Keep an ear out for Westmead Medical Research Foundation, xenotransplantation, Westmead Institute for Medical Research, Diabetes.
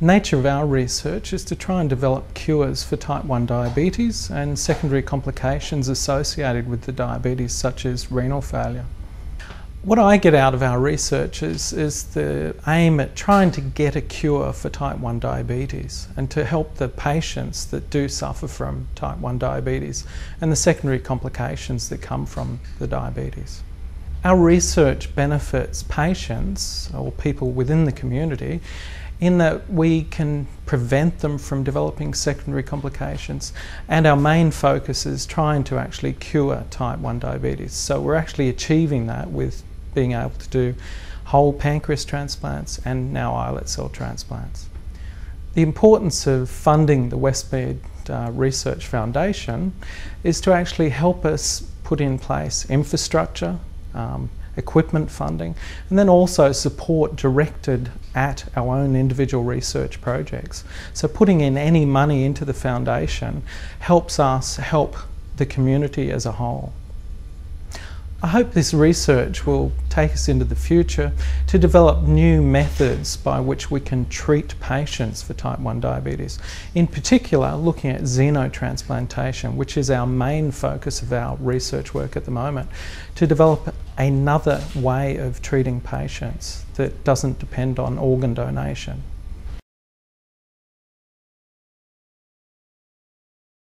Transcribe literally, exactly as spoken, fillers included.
nature of our research is to try and develop cures for type one diabetes and secondary complications associated with the diabetes, such as renal failure. What I get out of our research is, is the aim at trying to get a cure for type one diabetes and to help the patients that do suffer from type one diabetes and the secondary complications that come from the diabetes. Our research benefits patients or people within the community in that we can prevent them from developing secondary complications, and our main focus is trying to actually cure type one diabetes. So we're actually achieving that with being able to do whole pancreas transplants and now islet cell transplants. The importance of funding the Westmead uh, Research Foundation is to actually help us put in place infrastructure, um, equipment funding, and then also support directed at our own individual research projects. So putting in any money into the foundation helps us help the community as a whole. I hope this research will take us into the future to develop new methods by which we can treat patients for type one diabetes. In particular, looking at xenotransplantation, which is our main focus of our research work at the moment, to develop another way of treating patients that doesn't depend on organ donation.